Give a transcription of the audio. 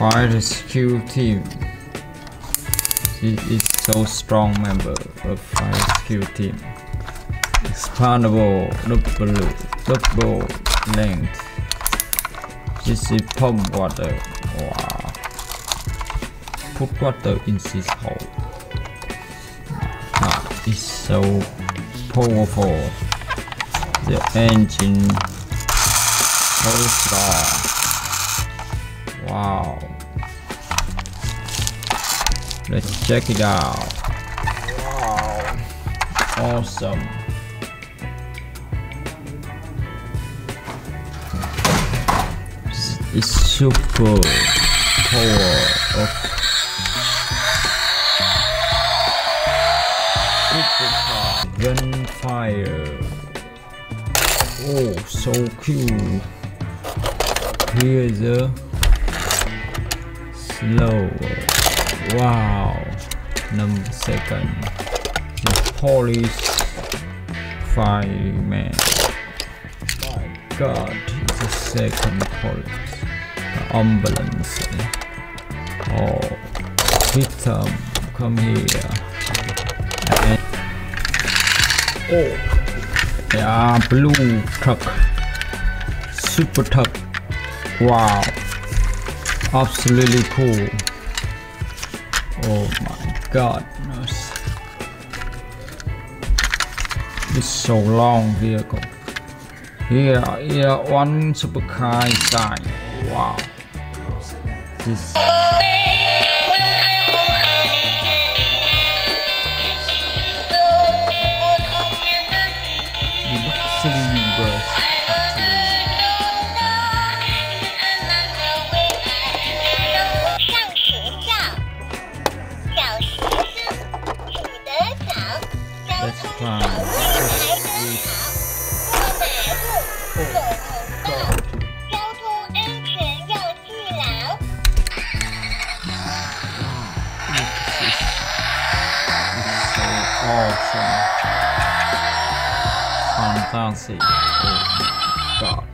Fire security. She is so strong member of fire security team. Expandable, double length. This is pump water. Wow. Put water in this hole. Ah, it's so powerful. The engine. Wow. Let's check it out. Wow. Awesome. It's super power of gun fire. Oh, so cool. Here is a slow. Wow. Number second. The police fireman. My God, the second police. The ambulance. Oh, victim, come here. And oh, yeah, blue truck. Super truck. Wow, absolutely cool. Oh my God, it's so long vehicle. Here, one super kind guy. Wow, this. Let's try. Oh God. This is so awesome. Fantastic. Oh God.